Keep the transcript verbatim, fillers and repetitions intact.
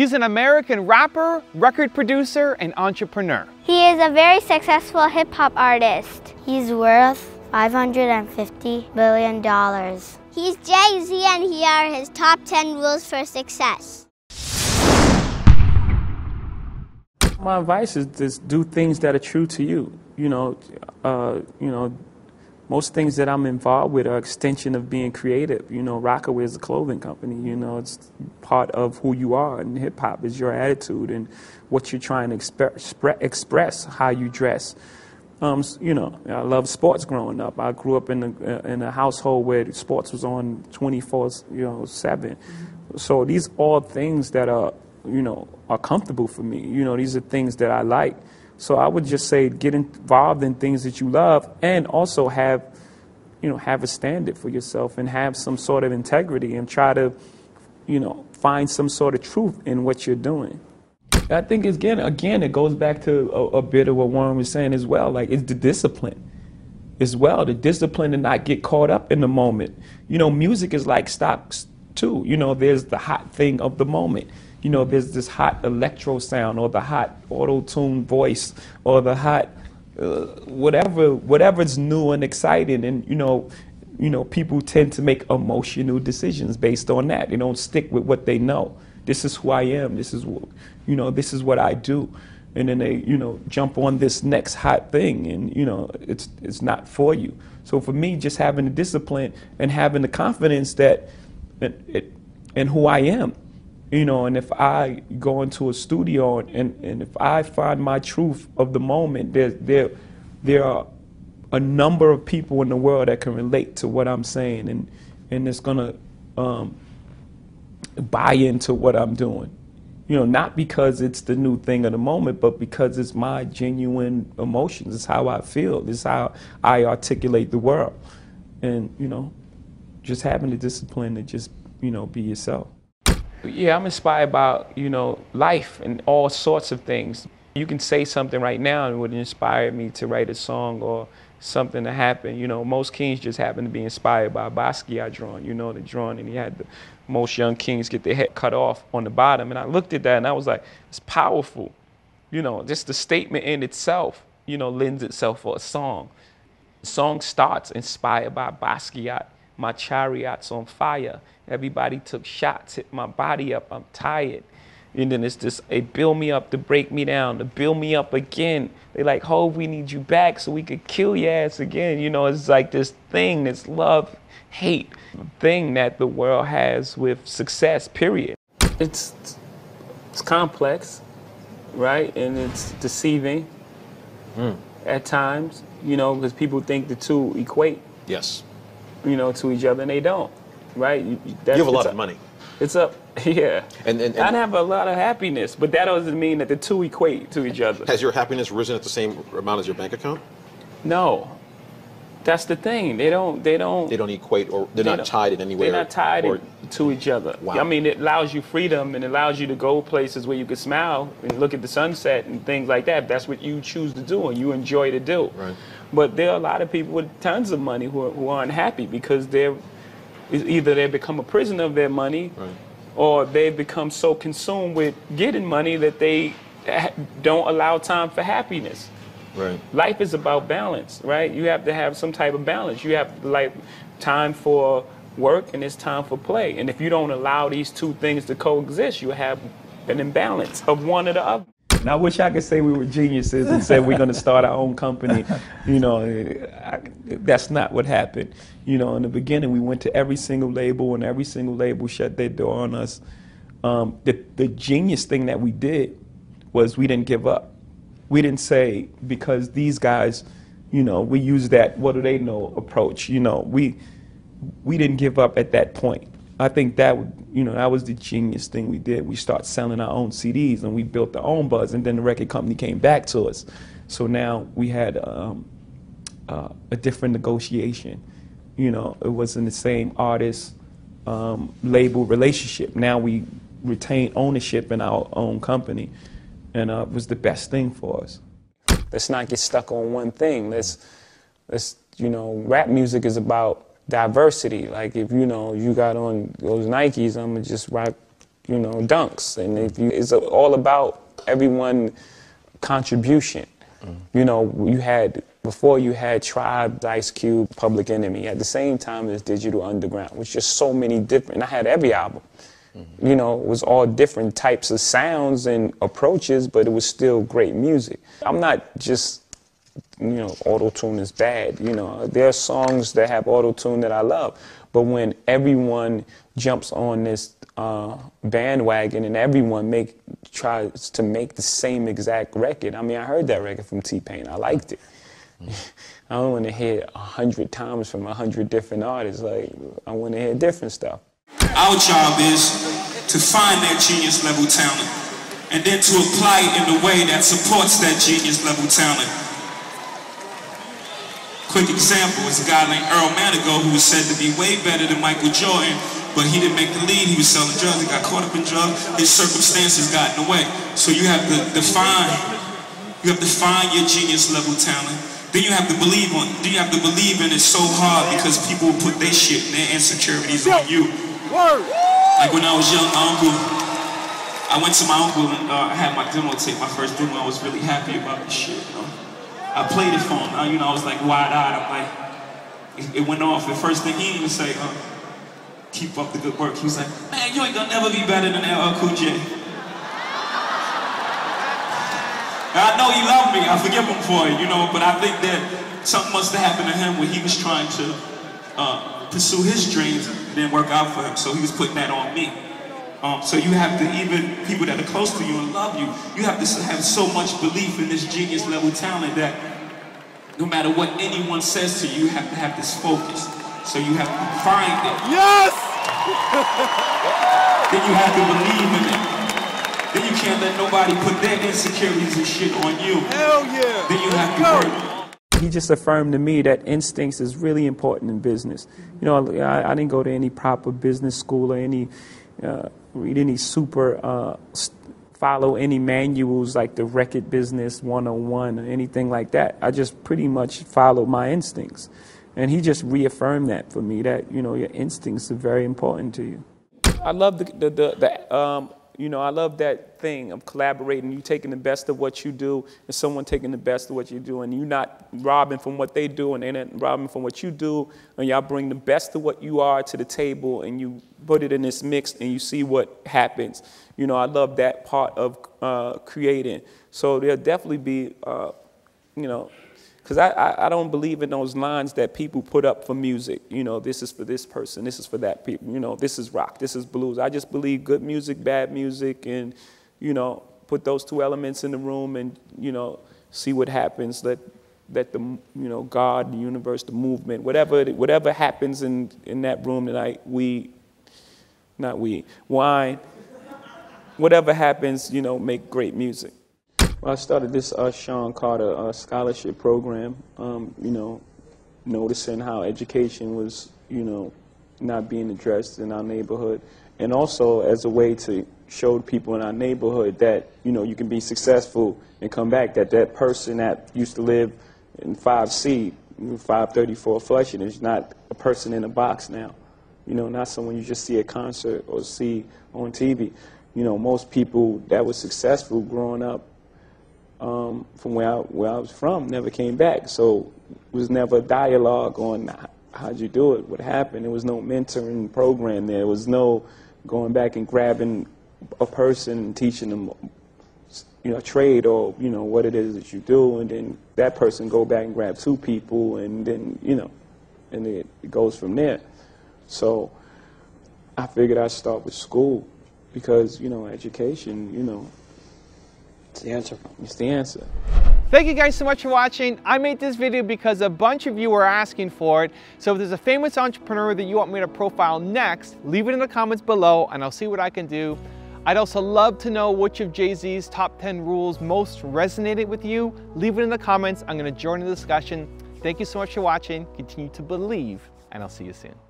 He's an American rapper, record producer, and entrepreneur. He is a very successful hip-hop artist. He's worth five hundred fifty billion dollars. He's Jay-Z, and here are his top ten rules for success. My advice is just do things that are true to you. You know, uh, you know, most things that I'm involved with are extension of being creative. You know, Rockaway is a clothing company. You know, it's part of who you are, and hip hop is your attitude and what you're trying to exp express, how you dress. Um, you know, I love sports growing up. I grew up in a, in a household where sports was on twenty-four seven. You know, mm-hmm. So these are things that are, you know, are comfortable for me. You know, these are things that I like. So I would just say get involved in things that you love, and also have, you know, have a standard for yourself and have some sort of integrity and try to, you know, find some sort of truth in what you're doing. I think, again, again, it goes back to a, a bit of what Warren was saying as well. Like, it's the discipline as well, the discipline to not get caught up in the moment. You know, music is like stocks too. You know, there's the hot thing of the moment. You know, there's this hot electro sound, or the hot auto-tuned voice, or the hot uh, whatever, whatever's new and exciting. And you know, you know, people tend to make emotional decisions based on that. They don't stick with what they know. This is who I am. This is, you know, this is what I do. And then they, you know, jump on this next hot thing, and you know, it's it's not for you. So for me, just having the discipline and having the confidence that, and and who I am. You know, and if I go into a studio and, and if I find my truth of the moment, there, there, there are a number of people in the world that can relate to what I'm saying, and, and it's gonna um, buy into what I'm doing. You know, not because it's the new thing of the moment, but because it's my genuine emotions. It's how I feel. It's how I articulate the world. And, you know, just having the discipline to just, you know, be yourself. Yeah, I'm inspired by, you know, life and all sorts of things. You can say something right now and it would inspire me to write a song or something to happen. You know, most kings just happen to be inspired by Basquiat drawing, you know, the drawing, and he had the most young kings get their head cut off on the bottom. And I looked at that and I was like, it's powerful. You know, just the statement in itself, you know, lends itself for a song. The song starts inspired by Basquiat. My chariot's on fire. Everybody took shots, hit my body up. I'm tired. And then it's just, they build me up to break me down, to build me up again. They like, Hov, we need you back so we could kill your ass again. You know, it's like this thing, this love, hate thing that the world has with success, period. It's, it's complex, right? And it's deceiving mm. at times, you know, because people think the two equate. Yes. You know, to each other, and they don't, right? That's, you have a lot of money. It's up, yeah. And, and, and I have a lot of happiness, but that doesn't mean that the two equate to each other. Has your happiness risen at the same amount as your bank account? No, that's the thing. They don't. They don't. They don't equate, or they're they not tied in any way. They're or, not tied or, to each other. Wow. I mean, it allows you freedom, and it allows you to go places where you can smile and look at the sunset and things like that. That's what you choose to do and you enjoy to do. Right. But there are a lot of people with tons of money who, are, who aren't happy because they're, either they've become a prisoner of their money, right, or they've become so consumed with getting money that they don't allow time for happiness. Right. Life is about balance, right? You have to have some type of balance. You have like time for work and it's time for play. And if you don't allow these two things to coexist, you have an imbalance of one or the other. And I wish I could say we were geniuses and said we're going to start our own company. You know, I, that's not what happened. You know, in the beginning, we went to every single label, and every single label shut their door on us. Um, the, the genius thing that we did was we didn't give up. We didn't say, because these guys, you know, we used that what do they know approach. You know, we, we didn't give up at that point. I think that, you know, that was the genius thing we did. We started selling our own C Ds, and we built our own buzz, and then the record company came back to us. So now we had um, uh, a different negotiation. You know, it wasn't the same artist um, label relationship. Now we retain ownership in our own company, and uh, it was the best thing for us. Let's not get stuck on one thing. Let's, let's, you know, rap music is about diversity. Like, if you know you got on those Nikes, I'm gonna just rock you know, dunks. And if you, it's all about everyone contribution. Mm. You know, you had, before you had Tribe, Ice Cube, Public Enemy, at the same time as Digital Underground, which just so many different, and I had every album. Mm-hmm. You know, it was all different types of sounds and approaches, but it was still great music. I'm not just, you know, auto-tune is bad. You know, there are songs that have auto-tune that I love, but when everyone jumps on this uh, bandwagon and everyone make, tries to make the same exact record, I mean, I heard that record from T-Pain. I liked it. Mm-hmm. I don't want to hear a hundred times from a hundred different artists. Like, I want to hear different stuff. Our job is to find that genius level talent and then to apply it in a way that supports that genius level talent. Quick example is a guy named Earl Manigault, who was said to be way better than Michael Jordan, but he didn't make the lead. He was selling drugs, he got caught up in drugs, his circumstances got in the way. So you have to define, you have to find your genius level talent. Then you have to believe on it. Then you have to believe in it so hard because people will put their shit and their insecurities on you. Word. Like when I was young, my uncle, I went to my uncle and uh, I had my demo tape, my first demo. I was really happy about this shit, you know. I played it for him, uh, you know, I was like wide-eyed, I'm like, it, it went off. The first thing he even say, uh, keep up the good work. He was like, man, you ain't gonna never be better than L L Cool J. And I know he loved me, I forgive him for it, you know, but I think that something must have happened to him when he was trying to uh, pursue his dreams. Didn't work out for him, so he was putting that on me. Um, so you have to, even people that are close to you and love you, you have to have so much belief in this genius level talent that no matter what anyone says to you, you have to have this focus. So you have to find it. Yes! Then you have to believe in it. Then you can't let nobody put their insecurities and shit on you. Hell yeah! Then you have Let's to go. work. He just affirmed to me that instincts is really important in business. You know, I, I didn't go to any proper business school or any, uh, read any super, uh, follow any manuals like the record business one oh one or anything like that. I just pretty much followed my instincts. And he just reaffirmed that for me, that, you know, your instincts are very important to you. I love the, the, the, the um, you know, I love that thing of collaborating, you taking the best of what you do and someone taking the best of what you do, and you not robbing from what they do and they not robbing from what you do, and y'all bring the best of what you are to the table and you put it in this mix and you see what happens. You know, I love that part of uh, creating. So there'll definitely be, uh, you know, because I, I, I don't believe in those lines that people put up for music. You know, this is for this person, this is for that people. You know, this is rock, this is blues. I just believe good music, bad music, and, you know, put those two elements in the room and, you know, see what happens. Let, let the, you know, God, the universe, the movement, whatever whatever happens in, in that room tonight, we, not we, wine, whatever happens, you know, make great music. I started this uh, Shawn Carter uh, scholarship program, um, you know, noticing how education was, you know, not being addressed in our neighborhood. And also as a way to show people in our neighborhood that, you know, you can be successful and come back, that that person that used to live in five C, five thirty-four Flushing, is not a person in a box now. You know, not someone you just see at a concert or see on T V. You know, most people that were successful growing up Um, from where I, where I was from, never came back. So it was never a dialogue on how'd you do it, what happened. There was no mentoring program. There was no going back and grabbing a person and teaching them, you know, a trade or, you know, what it is that you do. And then that person go back and grab two people and then, you know, and it, it goes from there. So I figured I'd start with school because, you know, education, you know, it's the answer. It's the answer. Thank you guys so much for watching. I made this video because a bunch of you were asking for it. So if there's a famous entrepreneur that you want me to profile next, leave it in the comments below and I'll see what I can do. I'd also love to know which of Jay-Z's top ten rules most resonated with you. Leave it in the comments. I'm going to join the discussion. Thank you so much for watching. Continue to believe and I'll see you soon.